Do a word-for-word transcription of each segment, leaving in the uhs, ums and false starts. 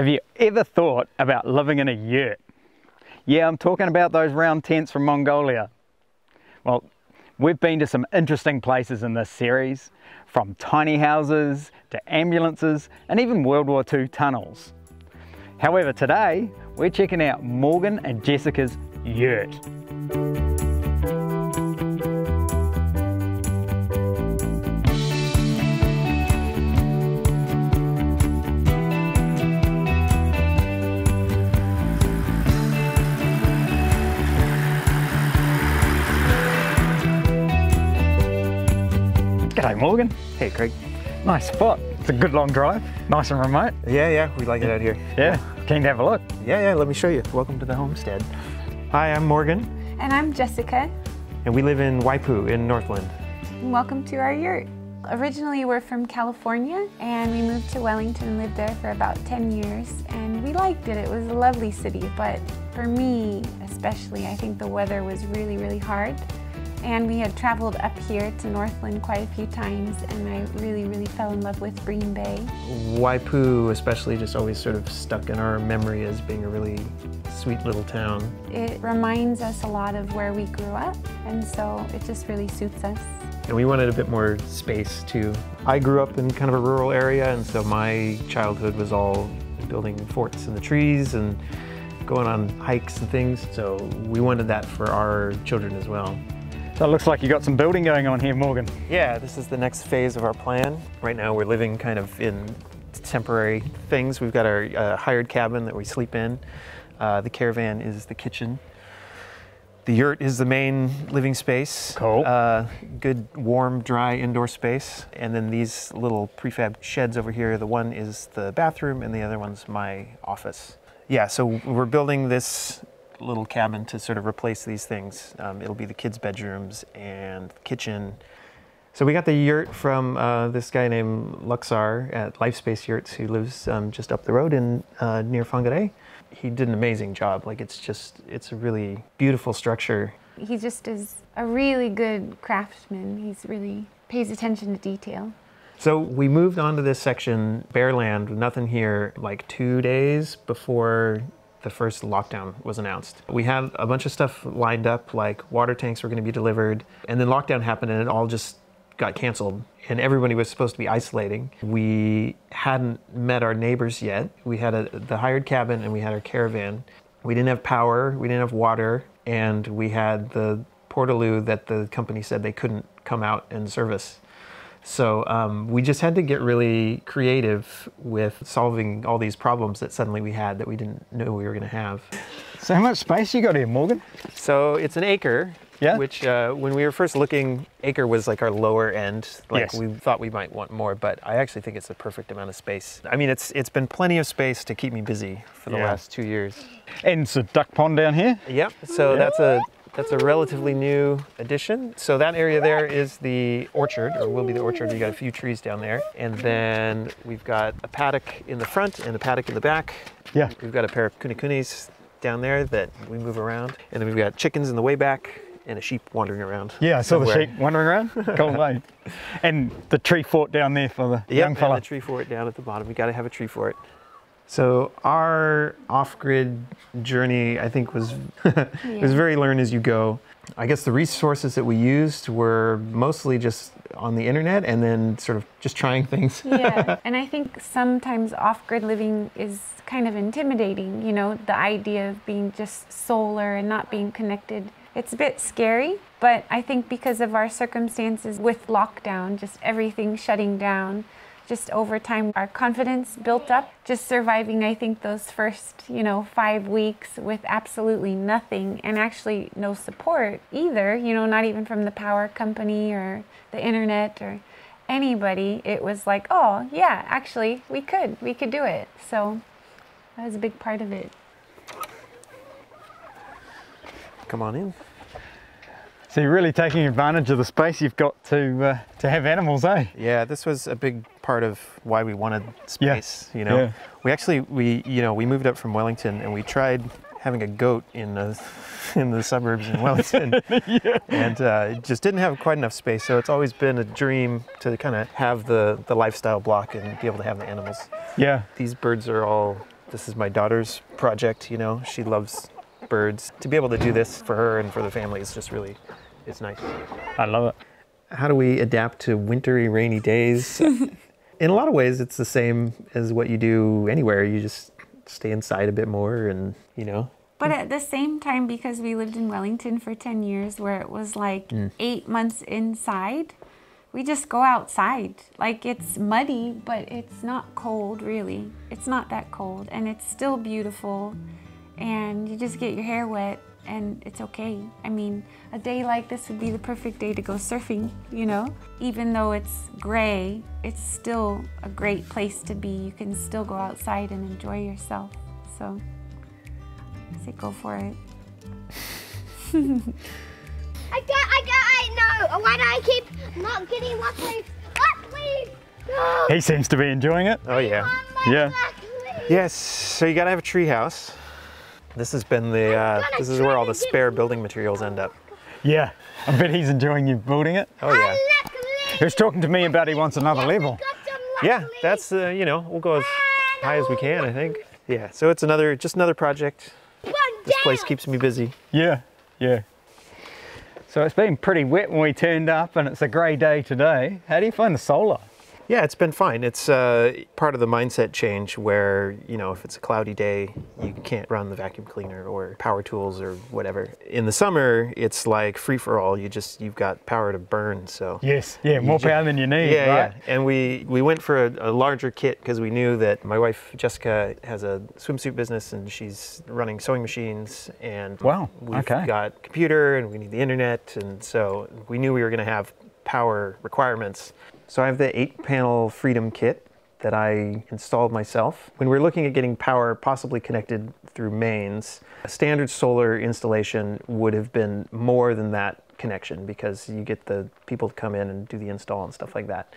Have you ever thought about living in a yurt? Yeah, I'm talking about those round tents from Mongolia. Well, we've been to some interesting places in this series, from tiny houses to ambulances and even World War Two tunnels. However, today we're checking out Morgan and Jessica's yurt. G'day Morgan. Hey Craig. Nice spot. It's a good long drive. Nice and remote. Yeah, yeah, we like it out here. Yeah, keen to have a look. Yeah, yeah, let me show you. Welcome to the homestead. Hi, I'm Morgan. And I'm Jessica. And we live in Waipu in Northland. And welcome to our yurt. Originally we're from California and we moved to Wellington and lived there for about ten years and we liked it. It was a lovely city, but for me especially, I think the weather was really, really hard. And we had traveled up here to Northland quite a few times and I really, really fell in love with Bream Bay. Waipu especially just always sort of stuck in our memory as being a really sweet little town. It reminds us a lot of where we grew up and so it just really suits us. And we wanted a bit more space too. I grew up in kind of a rural area and so my childhood was all building forts in the trees and going on hikes and things, so we wanted that for our children as well. So it looks like you got some building going on here, Morgan. Yeah, this is the next phase of our plan. Right now we're living kind of in temporary things. We've got our uh, hired cabin that we sleep in. Uh, the caravan is the kitchen. The yurt is the main living space. Cool. Uh, good, warm, dry indoor space. And then these little prefab sheds over here, the one is the bathroom and the other one's my office. Yeah, so we're building this little cabin to sort of replace these things. Um, it'll be the kids' bedrooms and kitchen. So we got the yurt from uh, this guy named Luxar at Life Space Yurts, who lives um, just up the road in uh, near Whangarei. He did an amazing job. Like it's just, it's a really beautiful structure. He just is a really good craftsman. He's really pays attention to detail. So we moved onto this section, bare land, with nothing here, like two days before the first lockdown was announced. We had a bunch of stuff lined up, like water tanks were gonna be delivered, and then lockdown happened and it all just got canceled, and everybody was supposed to be isolating. We hadn't met our neighbors yet. We had a, the hired cabin and we had our caravan. We didn't have power, we didn't have water, and we had the Portaloo that the company said they couldn't come out and service. So um, we just had to get really creative with solving all these problems that suddenly we had that we didn't know we were going to have. So how much space you got here, Morgan? So it's an acre, yeah. Which uh, when we were first looking, acre was like our lower end. Like yes. We thought we might want more, but I actually think it's the perfect amount of space. I mean, it's it's been plenty of space to keep me busy for the yeah. last two years. And it's a duck pond down here? Yep, so yeah. that's a... That's a relatively new addition. So that area there is the orchard, or will be the orchard. We've got a few trees down there. And then we've got a paddock in the front and a paddock in the back. Yeah. We've got a pair of kunikunis down there that we move around. And then we've got chickens in the way back and a sheep wandering around. Yeah, I saw somewhere. The sheep wandering around. Cool way. And the tree fort down there for the yep, young fella. And the tree fort down at the bottom. We got to have a tree fort. So our off-grid journey, I think, was it was very learn as you go. I guess the resources that we used were mostly just on the internet and then sort of just trying things. Yeah, and I think sometimes off-grid living is kind of intimidating, you know, the idea of being just solar and not being connected. It's a bit scary, but I think because of our circumstances with lockdown, just everything shutting down, just over time, our confidence built up. Just surviving, I think, those first, you know, five weeks with absolutely nothing and actually no support either, you know, not even from the power company or the internet or anybody. It was like, oh, yeah, actually, we could. We could do it. So that was a big part of it. Come on in. So you're really taking advantage of the space you've got to uh, to have animals, eh? Yeah, this was a big part of why we wanted space. Yeah. You know, yeah. we actually we you know we moved up from Wellington and we tried having a goat in the in the suburbs in Wellington, yeah. and uh, just didn't have quite enough space. So it's always been a dream to kind of have the the lifestyle block and be able to have the animals. Yeah, these birds are all This is my daughter's project, you know, she loves birds. To be able to do this for her and for the family is just really, it's nice. I love it. How do we adapt to wintry, rainy days? In a lot of ways, it's the same as what you do anywhere. You just stay inside a bit more and, you know. But at the same time, because we lived in Wellington for ten years where it was like mm. eight months inside, we just go outside. Like it's muddy, but it's not cold really. It's not that cold and it's still beautiful and you just get your hair wet and it's okay. I mean, a day like this would be the perfect day to go surfing, you know? Even though it's gray, it's still a great place to be. You can still go outside and enjoy yourself, so. I say go for it. I got, I got, I know. Why do I keep not getting what leaf? What leaf? No. He seems to be enjoying it. Oh yeah. Yeah. Yes. So you gotta have a tree house. This has been the. Uh, this is where all the spare building materials end up. Yeah. I bet he's enjoying you building it. Oh yeah. He was talking to me about he wants another level. Yeah. That's the. Uh, you know, we'll go as high as we can. I think. Yeah. So it's another, just another project. This place keeps me busy. Yeah, yeah. So it's been pretty wet when we turned up and it's a grey day today. How do you find the solar? Yeah, it's been fine. It's uh, part of the mindset change where, you know, if it's a cloudy day, you can't run the vacuum cleaner or power tools or whatever. In the summer, it's like free for all. You just, you've got power to burn, so. Yes, yeah, more power than you need, yeah, right? Yeah, and we, we went for a, a larger kit because we knew that my wife, Jessica, has a swimsuit business and she's running sewing machines and wow, we've okay. got a computer and we need the internet. And so we knew we were gonna have power requirements. So I have the eight panel Freedom kit that I installed myself. When we were looking at getting power possibly connected through mains, a standard solar installation would have been more than that connection because you get the people to come in and do the install and stuff like that.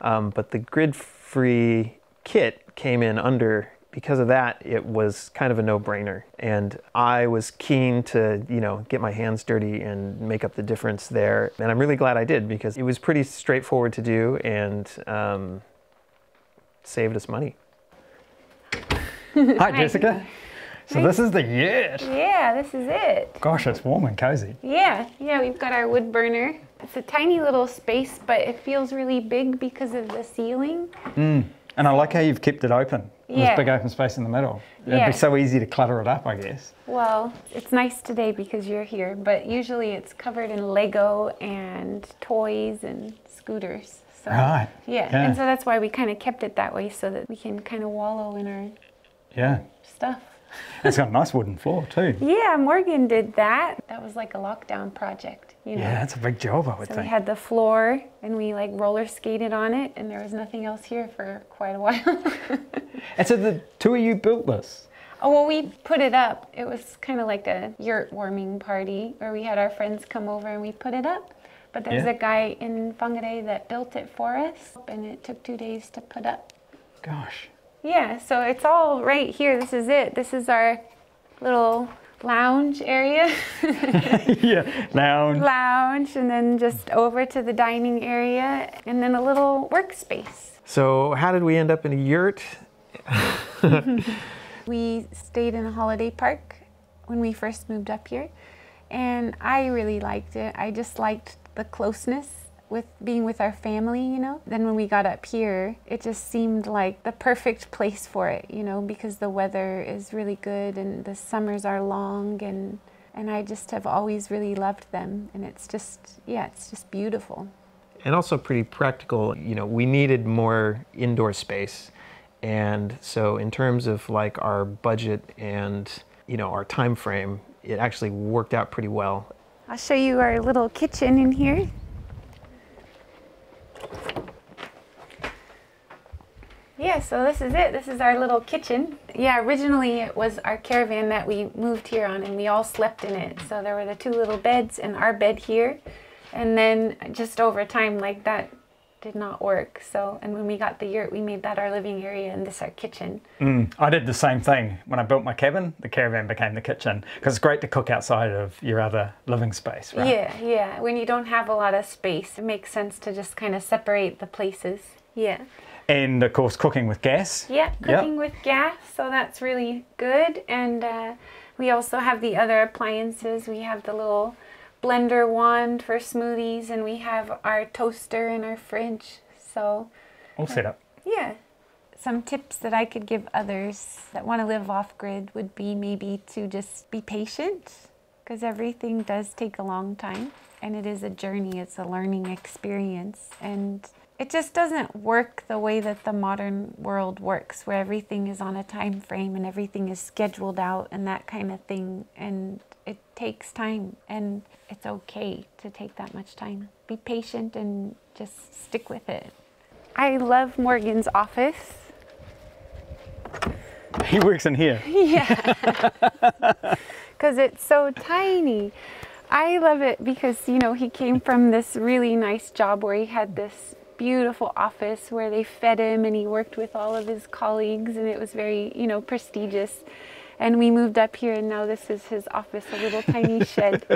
Um, but the grid-free kit came in under, because of that, it was kind of a no-brainer. And I was keen to, you know, get my hands dirty and make up the difference there. And I'm really glad I did because it was pretty straightforward to do and um, saved us money. Hi, Jessica. So this is the yurt. Yeah, this is it. Gosh, it's warm and cozy. Yeah, yeah, we've got our wood burner. It's a tiny little space, but it feels really big because of the ceiling. Mm. And I like how you've kept it open. Yeah. This big open space in the middle. It'd yeah. be so easy to clutter it up, I guess. Well, it's nice today because you're here, but usually it's covered in Lego and toys and scooters. So, right. Yeah. yeah, and so that's why we kind of kept it that way so that we can kind of wallow in our yeah. stuff. It's got a nice wooden floor too. Yeah, Morgan did that. That was like a lockdown project, you know. Yeah, that's a big job, I would so think. We had the floor and we like roller skated on it and there was nothing else here for quite a while. And so the two of you built this? Oh, well, we put it up. It was kind of like a yurt warming party where we had our friends come over and we put it up. But there's yeah. a guy in Whangarei that built it for us and it took two days to put up. Gosh. Yeah, so it's all right here. This is it. This is our little lounge area. yeah, lounge. Lounge, and then just over to the dining area, and then a little workspace. So how did we end up in a yurt? We stayed in a holiday park when we first moved up here, and I really liked it. I just liked the closeness with being with our family, you know. Then when we got up here, it just seemed like the perfect place for it, you know, because the weather is really good and the summers are long and and I just have always really loved them. And it's just, yeah, it's just beautiful. And also pretty practical, you know, we needed more indoor space. And so in terms of like our budget and, you know, our time frame, it actually worked out pretty well. I'll show you our little kitchen in here. Yeah, so this is it. This is our little kitchen. Yeah, originally it was our caravan that we moved here on and we all slept in it. So there were the two little beds and our bed here. And then just over time, like that did not work. So, and when we got the yurt, we made that our living area and this our kitchen. Mm, I did the same thing. When I built my cabin, the caravan became the kitchen because it's great to cook outside of your other living space, right? Yeah, yeah. When you don't have a lot of space, it makes sense to just kind of separate the places. Yeah. And of course, cooking with gas. Yeah, cooking yep. with gas, so that's really good. And uh, we also have the other appliances. We have the little blender wand for smoothies, and we have our toaster and our fridge. So all set up. Yeah. Some tips that I could give others that want to live off-grid would be maybe to just be patient, because everything does take a long time, and it is a journey. It's a learning experience, and it just doesn't work the way that the modern world works, where everything is on a time frame and everything is scheduled out and that kind of thing. And it takes time, and it's okay to take that much time. Be patient and just stick with it. I love Morgan's office. He works in here. Yeah, because it's so tiny. I love it because, you know, he came from this really nice job where he had this beautiful office where they fed him and he worked with all of his colleagues, and it was very, you know, prestigious. And we moved up here, and now this is his office, a little tiny shed.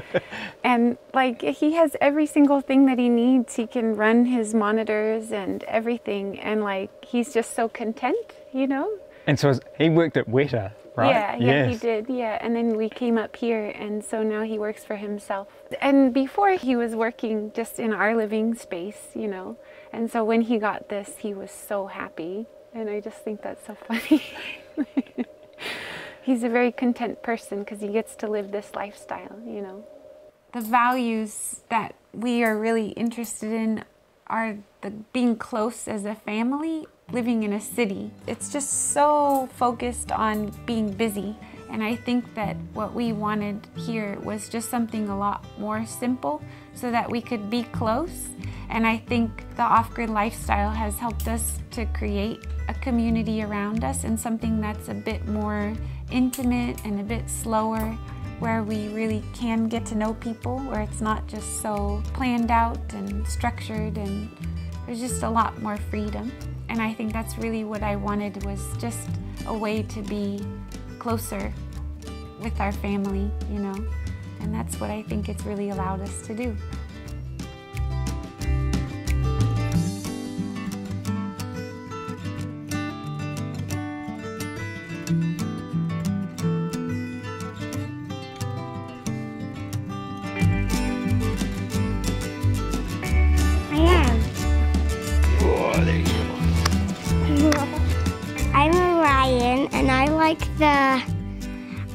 And like, he has every single thing that he needs. He can run his monitors and everything, and like, he's just so content, you know. And so he worked at Weta, right? Yeah, yeah, yes. He did, yeah. And then we came up here, and so now he works for himself. And before, he was working just in our living space, you know. And so when he got this, he was so happy. And I just think that's so funny. He's a very content person because he gets to live this lifestyle, you know. The values that we are really interested in are the being close as a family, living in a city. It's just so focused on being busy. And I think that what we wanted here was just something a lot more simple so that we could be close. And I think the off-grid lifestyle has helped us to create a community around us, and something that's a bit more intimate and a bit slower, where we really can get to know people, where it's not just so planned out and structured, and there's just a lot more freedom. And I think that's really what I wanted, was just a way to be closer with our family, you know, and that's what I think it's really allowed us to do. I am. Oh, there you go. I'm Orion, and I like the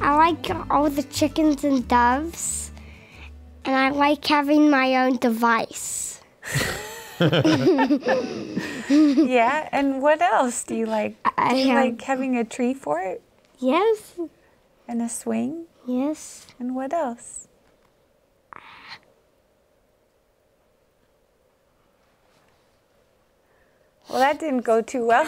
I like all the chickens and doves, and I like having my own device. Yeah, and what else do you like? I do you have, like having a tree fort? Yes. And a swing? Yes. And what else? Well, that didn't go too well.